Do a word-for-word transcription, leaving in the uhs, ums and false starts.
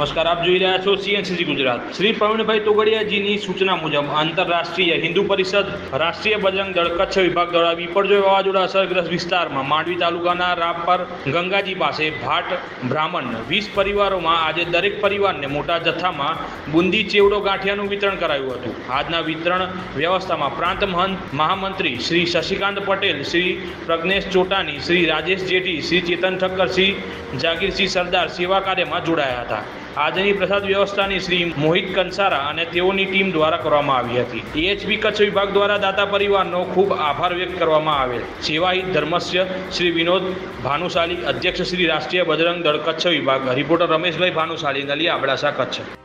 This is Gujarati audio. નમસ્કાર, આપ જોઈ રહ્યા છો સીએનસીસી ગુજરાત। શ્રી પ્રવીણ ભાઈ તોગડિયાજીની સૂચના મુજબ આંતરરાષ્ટ્રીય હિન્દુ પરિષદ રાષ્ટ્રીય બજરંગ દળ કચ્છ વિભાગ દ્વારા વિપર્જોય વાવાઝોડા અસરગ્રસ્ત વિસ્તારમાં માંડવી તાલુકાના રાપર ગંગાજી પાસે ભાટ બ્રાહ્મણ વીસ પરિવારોમાં આજે દરેક પરિવારને મોટા જથ્થામાં બુંદી ચેવડો ગાંઠિયાનું વિતરણ કરાયું હતું। આજના વિતરણ વ્યવસ્થામાં પ્રાંત મહંત મહામંત્રી શ્રી શશિકાંત પટેલ, શ્રી પ્રજ્ઞેશ ચોટાણી, શ્રી રાजेश जेठी, श्री चेतन ठक्कर, श्री जागीर सिंह सरदार सेवा कार्य में जोड़ाया था। आजनी प्रसाद व्यवस्था श्री मोहित कंसारा अने तेओनी टीम द्वारा करवामां आवी हती। एएचपी कच्छ विभाग द्वारा दाता परिवारनो खूब आभार व्यक्त करवामां आवेल। सेवाहित धर्मस्य श्री विनोद भानुशाली अध्यक्ष श्री राष्ट्रीय बजरंग दल कच्छ विभाग। रिपोर्टर रमेश भाई भानुशाली, नलिया, अबड़ासा, कच्छ।